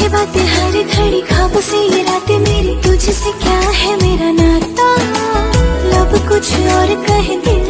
तुझसे बातें हर घड़ी, खाब से ये रातें मेरी, तुझसे क्या है मेरा नाता, लब कुछ और कह दिल